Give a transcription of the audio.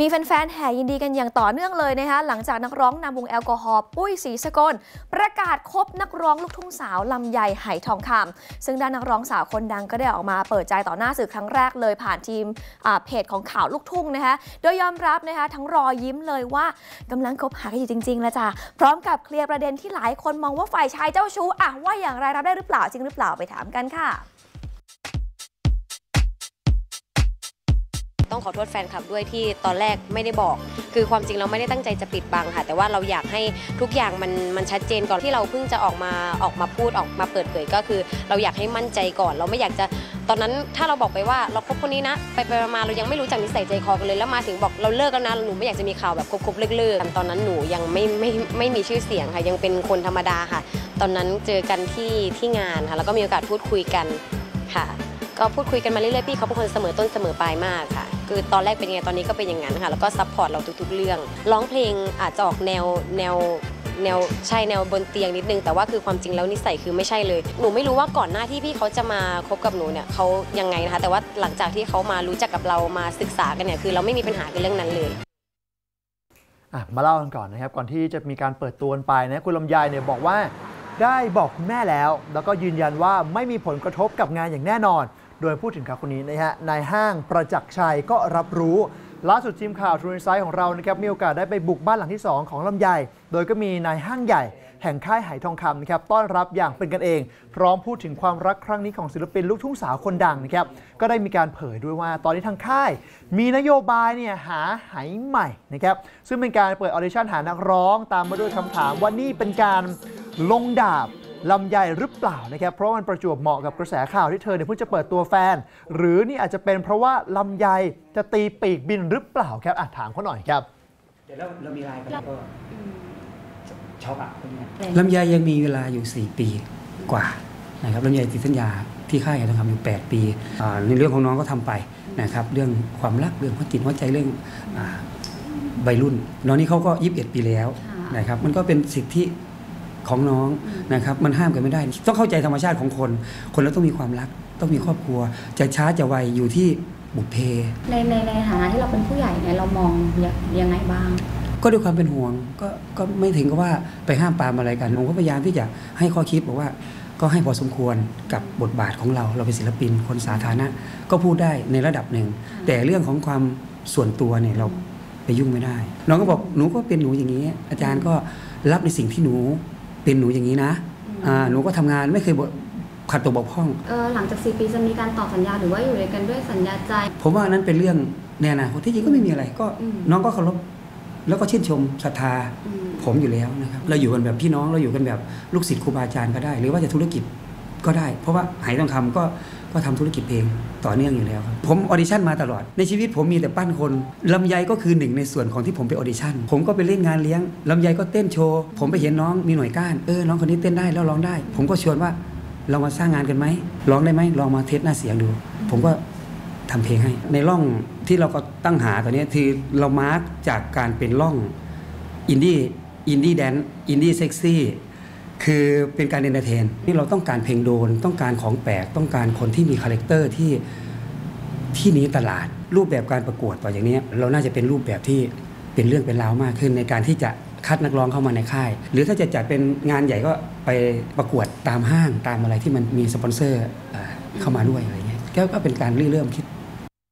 มีแฟนๆแห่ยินดีกันอย่างต่อเนื่องเลยนะคะหลังจากนักร้องนำวงแอลกอฮอล์ปุ้ยศรีสกลประกาศคบนักร้องลูกทุ่งสาวลำไยไหทองคำซึ่งด้านนักร้องสาวคนดังก็ได้ออกมาเปิดใจต่อหน้าสื่อครั้งแรกเลยผ่านทีมเพจของข่าวลูกทุ่งนะคะโดยยอมรับนะคะทั้งรอยยิ้มเลยว่ากำลังคบหากันอยู่จริงๆแล้วจ้ะพร้อมกับเคลียร์ประเด็นที่หลายคนมองว่าฝ่ายชายเจ้าชู้ว่าอย่างไรรับได้หรือเปล่าจริงหรือเปล่าไปถามกันค่ะต้องขอโทษแฟนคลับด้วยที่ตอนแรกไม่ได้บอกคือความจริงเราไม่ได้ตั้งใจจะปิดบังค่ะแต่ว่าเราอยากให้ทุกอย่างมันชัดเจนก่อนที่เราเพิ่งจะออกมาพูดออกมาเปิดเผยก็คือเราอยากให้มั่นใจก่อนเราไม่อยากจะตอนนั้นถ้าเราบอกไปว่าเราคบคนนี้นะไปมาเรายังไม่รู้จักนิสัยใจคอกันเลยแล้วมาถึงบอกเราเลิกแล้วนะหนูไม่อยากจะมีข่าวแบบคบเลิกๆตอนนั้นหนูยังไม่มีชื่อเสียงค่ะยังเป็นคนธรรมดาค่ะตอนนั้นเจอกันที่งานค่ะแล้วก็มีโอกาสพูดคุยกันค่ะก็พูดคุยกันมาเรื่อยๆพี่เขาเป็นคนเสมอต้นเสมอปลายมากค่ะคือตอนแรกเป็นยังไงตอนนี้ก็เป็นอย่างนั้นค่ะแล้วก็ซัพพอร์ตเราทุกๆเรื่องร้องเพลงอาจจะออกแนวใช่แนวบนเตียงนิดนึงแต่ว่าคือความจริงแล้วนิสัยคือไม่ใช่เลยหนูไม่รู้ว่าก่อนหน้าที่พี่เขาจะมาคบกับหนูเนี่ยเขายังไงนะคะแต่ว่าหลังจากที่เขามารู้จักกับเรามาศึกษากันเนี่ยคือเราไม่มีปัญหากันเรื่องนั้นเลยมาเล่ากันก่อนนะครับก่อนที่จะมีการเปิดตัวไปนะคุณลำไยเนี่ยบอกว่าได้บอกคุณแม่แล้วก็ยืนยันว่าไม่มีผลกระทบกับงานอย่างแน่นอนโดยพูดถึงข่าวคนนี้นะฮะนายห้างประจักษ์ชัยก็รับรู้ล่าสุดทีมข่าวทรูอินไซด์ของเรานะครับมีโอกาสได้ไปบุกบ้านหลังที่2ของลำไยโดยก็มีนายห้างใหญ่แห่งค่ายไหทองคำนะครับต้อนรับอย่างเป็นกันเองพร้อมพูดถึงความรักครั้งนี้ของศิลปินลูกทุ่งสาวคนดังนะครับก็ได้มีการเผยด้วยว่าตอนนี้ทางค่ายมีนโยบายเนี่ยหาไหใหม่นะครับซึ่งเป็นการเปิดออดิชั่นหานักร้องตามมาด้วยคำถามว่านี่เป็นการลงดาบลำไยหรือเปล่านะครับเพราะมันประจวบเหมาะกับกระแสข่าวที่เธอเนี่ยเพิ่งจะเปิดตัวแฟนหรือนี่อาจจะเป็นเพราะว่าลำไยจะตีปีกบินหรือเปล่าครับถามเขาหน่อยครับเดี๋ยวเรามีไลน์กันก็ช็อกอะลำไยยังมีเวลาอยู่4ปีกว่านะครับลำไยติดสัญญาที่ค่ายต้องทำอยู่8ปีในเรื่องของน้องก็ทำไปนะครับเรื่องความรักเรื่องความจิตหัวใจเรื่องวัยรุ่นน้องนี่เขาก็21ปีแล้วนะครับมันก็เป็นสิทธิของน้องนะครับมันห้ามกันไม่ได้ต้องเข้าใจธรรมชาติของคนเราต้องมีความรักต้องมีครอบครัวจะช้าจะไวอยู่ที่บุพเพในฐานะที่เราเป็นผู้ใหญ่เนี่ยเรามองยังไงบ้างก็ด้วยความเป็นห่วงก็ไม่ถึงกับว่าไปห้ามปามอะไรกันผมก็พยายามที่จะให้ข้อคิดบอกว่าก็ให้พอสมควรกับบทบาทของเราเป็นศิลปินคนสาธารณะก็พูดได้ในระดับหนึ่งแต่เรื่องของความส่วนตัวเนี่ยเราไปยุ่งไม่ได้น้องก็บอกหนูก็เป็นหนูอย่างนี้อาจารย์ก็รับในสิ่งที่หนูเป็นหนูอย่างนี้นะหนูก็ทำงานไม่เคยขัดตัวบกพร่องหลังจาก4ปีจะมีการต่อสัญญาหรือว่าอยู่ด้วยกันด้วยสัญญาใจผมว่านั้นเป็นเรื่องแน่นะคนที่จริงก็ไม่มีอะไรก็น้องก็เคารพแล้วก็ชื่นชมศรัทธาผมอยู่แล้วนะครับเราอยู่กันแบบพี่น้องเราอยู่กันแบบลูกศิษย์ครูบาอาจารย์ก็ได้หรือว่าจะธุรกิจก็ได้เพราะว่าไหทองคำก็ทำธุรกิจเพลงต่อเนื่องอยู่แล้วครับผมออดิชั่นมาตลอดในชีวิตผมมีแต่ปั้นคนลำไยก็คือหนึ่งในส่วนของที่ผมไปออดิชั่นผมก็ไปเล่นงานเลี้ยงลำไยก็เต้นโชว์ผมไปเห็นน้องมีหน่วยก้านน้องคนนี้เต้นได้แล้วร้องได้ผมก็ชวนว่าเรามาสร้างงานกันไหมร้องได้ไหมลองมาเทสหน้าเสียงดูผมก็ทำเพลงให้ในร่องที่เราก็ตั้งหาตอนนี้คือเรามาร์กจากการเป็นร่องอินดี้แดนซ์อินดี้เซ็กซี่คือเป็นการเอนเตอร์เทนที่เราต้องการเพลงโดนต้องการของแปลกต้องการคนที่มีคาแรคเตอร์ที่นี้ตลาดรูปแบบการประกวดต่ออย่างนี้เราน่าจะเป็นรูปแบบที่เป็นเรื่องเป็นราวมากขึ้นในการที่จะคัดนักร้องเข้ามาในค่ายหรือถ้าจะจัดเป็นงานใหญ่ก็ไปประกวดตามห้างตามอะไรที่มันมีสปอนเซอร์เข้ามาด้วยอะไรเงี้ยก็เป็นการเริ่มที่